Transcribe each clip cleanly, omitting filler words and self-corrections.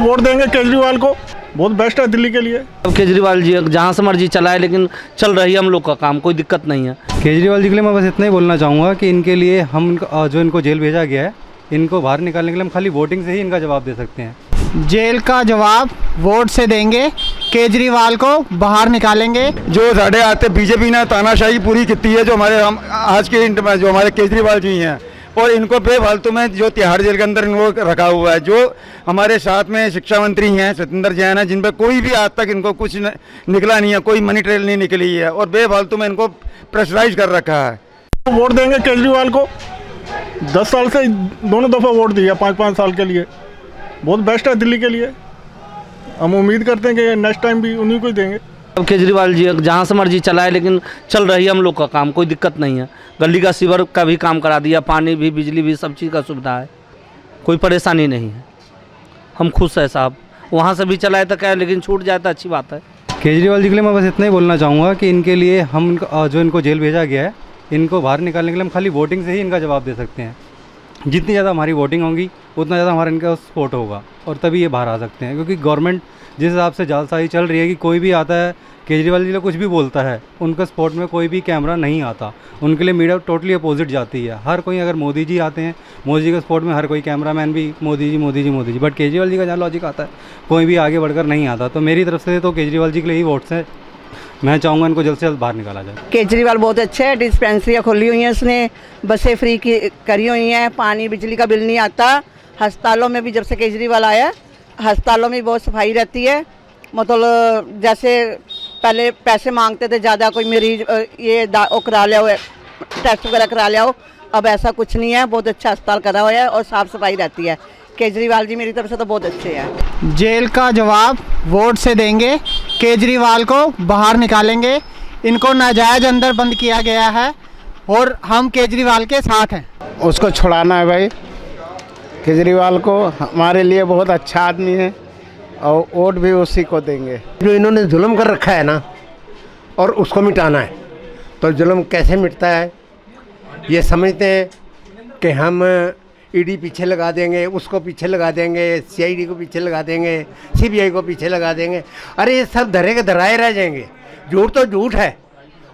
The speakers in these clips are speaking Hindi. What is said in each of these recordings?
वोट देंगे केजरीवाल को, बहुत बेस्ट है दिल्ली के लिए। केजरीवाल जी जहाँ से मर्जी चलाए लेकिन चल रही है हम लोग का काम, कोई दिक्कत नहीं है। केजरीवाल जी के लिए मैं बस इतना ही बोलना चाहूँगा कि इनके लिए हम जो इनको जेल भेजा गया है, इनको बाहर निकालने के लिए हम खाली वोटिंग से ही इनका जवाब दे सकते हैं। जेल का जवाब वोट से देंगे, केजरीवाल को बाहर निकालेंगे। जो साढ़े आते बीजेपी ने तानाशाही पूरी की है, जो हमारे आज के जो हमारे केजरीवाल जी हैं, और इनको बेफालतू में जो तिहाड़ जेल के अंदर इनको रखा हुआ है। जो हमारे साथ में शिक्षा मंत्री हैं सतेंद्र जैन हैं, जिन पर कोई भी आज तक इनको कुछ निकला नहीं है, कोई मनी ट्रेल नहीं निकली है, और बेफालतू में इनको प्रेशराइज कर रखा है। वोट देंगे केजरीवाल को, 10 साल से दोनों दफ़ा वोट दिया, 5-5 साल के लिए, बहुत बेस्ट है दिल्ली के लिए। हम उम्मीद करते हैं कि नेक्स्ट टाइम भी उन्हीं को ही देंगे। अब केजरीवाल जी जहाँ से मर्जी चलाए लेकिन चल रही है हम लोग का काम, कोई दिक्कत नहीं है। गली का सीवर का भी काम करा दिया, पानी भी, बिजली भी, सब चीज़ का सुविधा है, कोई परेशानी नहीं है। हम खुश है साहब, वहाँ से भी चलाए तो क्या, लेकिन छूट जाए तो अच्छी बात है। केजरीवाल जी के लिए मैं बस इतना ही बोलना चाहूँगा कि इनके लिए हम जो इनको जेल भेजा गया है, इनको बाहर निकालने के लिए हम खाली वोटिंग से ही इनका जवाब दे सकते हैं। जितनी ज़्यादा हमारी वोटिंग होगी उतना ज़्यादा हमारा इनका सपोर्ट होगा, और तभी ये बाहर आ सकते हैं। क्योंकि गवर्नमेंट जिस हिसाब से जालसाजी चल रही है कि कोई भी आता है, केजरीवाल जी लोग कुछ भी बोलता है, उनका सपोर्ट में कोई भी कैमरा नहीं आता, उनके लिए मीडिया टोटली अपोजिट जाती है। हर कोई, अगर मोदी जी आते हैं, मोदी जी के सपोर्ट में हर कोई कैमरामैन भी मोदी जी मोदी जी मोदी जी, बट केजरीवाल जी का जहाँ लॉजिक आता है कोई भी आगे बढ़कर नहीं आता। तो मेरी तरफ से तो केजरीवाल जी के लिए ही वोट्स हैं, मैं चाहूँगा इनको जल्द से जल्द बाहर निकाला जाए। केजरीवाल बहुत अच्छे हैं, डिस्पेंसरियाँ खोली हुई हैं उसने, बसें फ्री की करी हुई हैं, पानी बिजली का बिल नहीं आता, अस्पतालों में भी जब से केजरीवाल आया अस्पतालों में बहुत सफाई रहती है। मतलब जैसे पहले पैसे मांगते थे ज़्यादा, कोई मरीज ये करा लिया हो, टेस्ट वगैरह करा लिया हो, अब ऐसा कुछ नहीं है, बहुत अच्छा अस्पताल करा हुआ है और साफ़ सफाई रहती है। केजरीवाल जी मेरी तरफ से तो बहुत अच्छे हैं। जेल का जवाब वोट से देंगे, केजरीवाल को बाहर निकालेंगे। इनको नाजायज अंदर बंद किया गया है और हम केजरीवाल के साथ हैं। उसको छुड़ाना है भाई, केजरीवाल को हमारे लिए बहुत अच्छा आदमी है और वोट भी उसी को देंगे। जो इन्होंने जुल्म कर रखा है ना, और उसको मिटाना है। तो जुल्म कैसे मिटता है, ये समझते हैं कि हम ईडी पीछे लगा देंगे, उसको पीछे लगा देंगे, सीआईडी को पीछे लगा देंगे, सीबीआई को पीछे लगा देंगे। अरे ये सब धरे के धराए रह जाएंगे। झूठ तो झूठ है,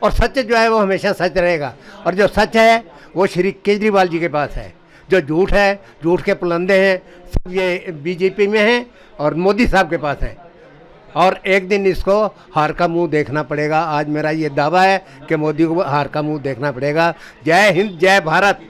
और सच जो है वो हमेशा सच रहेगा, और जो सच है वो श्री केजरीवाल जी के पास है। जो झूठ है, झूठ के पुलंदे हैं सब, ये बीजेपी में हैं और मोदी साहब के पास हैं, और एक दिन इसको हार का मुंह देखना पड़ेगा। आज मेरा ये दावा है कि मोदी को हार का मुंह देखना पड़ेगा। जय हिंद, जय भारत।